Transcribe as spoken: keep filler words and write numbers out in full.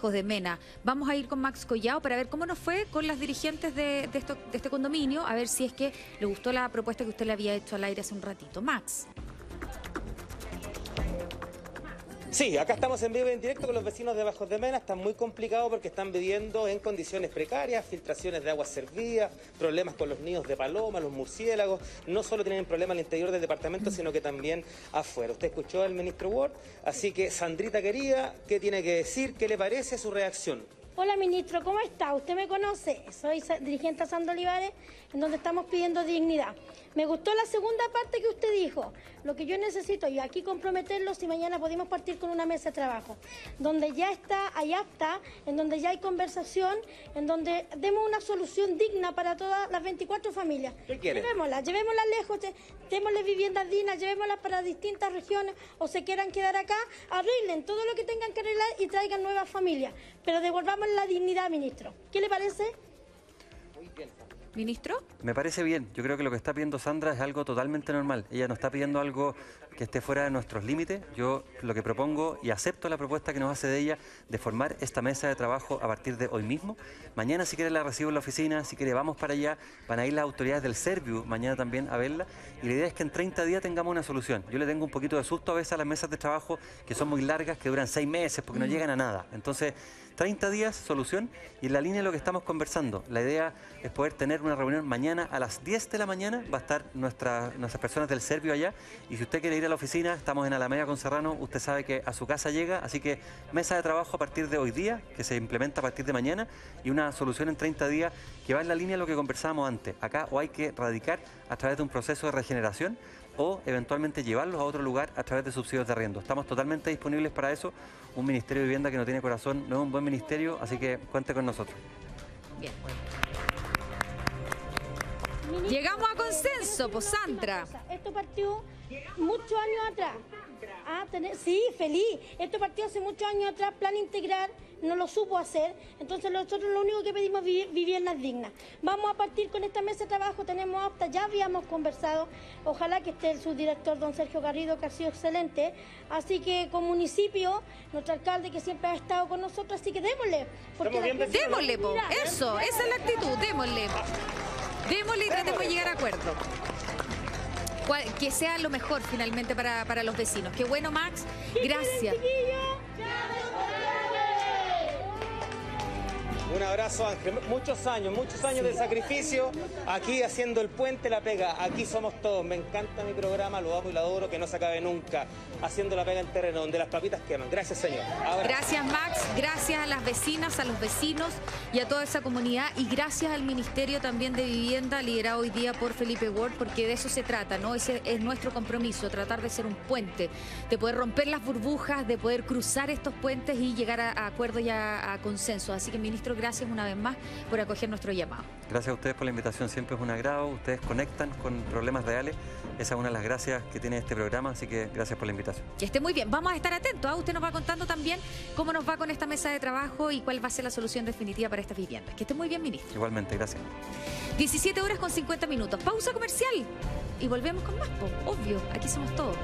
Bajos de Mena. Vamos a ir con Max Collao para ver cómo nos fue con las dirigentes de, de, esto, de este condominio, a ver si es que le gustó la propuesta que usted le había hecho al aire hace un ratito. Max. Sí, acá estamos en vivo y en directo con los vecinos de Bajos de Mena. Está muy complicado porque están viviendo en condiciones precarias, filtraciones de agua servida, problemas con los nidos de paloma, los murciélagos. No solo tienen problemas al interior del departamento, sino que también afuera. Usted escuchó al ministro Ward, así que Sandrita querida, ¿qué tiene que decir? ¿Qué le parece su reacción? Hola ministro, ¿cómo está? Usted me conoce, soy dirigente a San Olivares, en donde estamos pidiendo dignidad. Me gustó la segunda parte que usted dijo, lo que yo necesito, y aquí comprometerlos, y mañana podemos partir con una mesa de trabajo, donde ya está, hay acta, en donde ya hay conversación, en donde demos una solución digna para todas las veinticuatro familias. ¿Qué quiere? Llevémoslas, llevémoslas lejos, démosles viviendas dignas, llevémoslas para distintas regiones, o se quieran quedar acá, arreglen todo lo que tengan que arreglar y traigan nuevas familias, pero devolvamos la dignidad, ministro. ¿Qué le parece? Muy bien. ¿Ministro? Me parece bien. Yo creo que lo que está pidiendo Sandra es algo totalmente normal. Ella no está pidiendo algo que esté fuera de nuestros límites. Yo lo que propongo y acepto la propuesta que nos hace de ella de formar esta mesa de trabajo a partir de hoy mismo. Mañana, si quiere, la recibo en la oficina. Si quiere, vamos para allá. Van a ir las autoridades del Serviu mañana también a verla. Y la idea es que en treinta días tengamos una solución. Yo le tengo un poquito de susto a veces a las mesas de trabajo que son muy largas, que duran seis meses porque no llegan a nada. Entonces, treinta días, solución. Y en la línea de lo que estamos conversando, la idea es poder tener una reunión mañana a las diez de la mañana. Va a estar nuestra, nuestras personas del Serviu allá, y si usted quiere ir a la oficina, estamos en Alameda con Serrano, usted sabe que a su casa llega, así que mesa de trabajo a partir de hoy día, que se implementa a partir de mañana, y una solución en treinta días que va en la línea de lo que conversábamos antes. Acá o hay que radicar a través de un proceso de regeneración, o eventualmente llevarlos a otro lugar a través de subsidios de arriendo. Estamos totalmente disponibles para eso. Un Ministerio de Vivienda que no tiene corazón no es un buen ministerio, así que cuente con nosotros. Bien. Llegamos a consenso, pues Sandra. Esto partió muchos años atrás. Ah, tener, sí, feliz. Esto partió hace muchos años atrás, plan integral, no lo supo hacer. Entonces nosotros lo único que pedimos es viviendas dignas. Vamos a partir con esta mesa de trabajo, tenemos apta, ya habíamos conversado. Ojalá que esté el subdirector, don Sergio Garrido, que ha sido excelente. Así que con municipio, nuestro alcalde que siempre ha estado con nosotros, así que démosle. Porque bien démosle, po. Eso, esa es la actitud, démosle. Démosle y tratemos de llegar a acuerdo. Que sea lo mejor finalmente para, para los vecinos. Qué bueno, Max. Gracias. Un abrazo, Ángel. Muchos años, muchos años de sacrificio. Aquí haciendo el puente la pega. Aquí somos todos. Me encanta mi programa, lo amo y lo adoro, que no se acabe nunca. Haciendo la pega en terreno, donde las papitas queman. Gracias, señor. Abrazo. Gracias, Max. Gracias a las vecinas, a los vecinos y a toda esa comunidad. Y gracias al Ministerio también de Vivienda, liderado hoy día por Felipe Ward, porque de eso se trata, ¿no? Ese es nuestro compromiso, tratar de ser un puente, de poder romper las burbujas, de poder cruzar estos puentes y llegar a, a acuerdos y a, a consensos. Así que, ministro, gracias una vez más por acoger nuestro llamado. Gracias a ustedes por la invitación, siempre es un agrado. Ustedes conectan con problemas reales. Esa es una de las gracias que tiene este programa, así que gracias por la invitación. Que esté muy bien. Vamos a estar atentos, ¿eh? Usted nos va contando también cómo nos va con esta mesa de trabajo y cuál va a ser la solución definitiva para estas viviendas. Que esté muy bien, ministro. Igualmente, gracias. diecisiete horas con cincuenta minutos. Pausa comercial y volvemos con más, po. Obvio, aquí somos todos.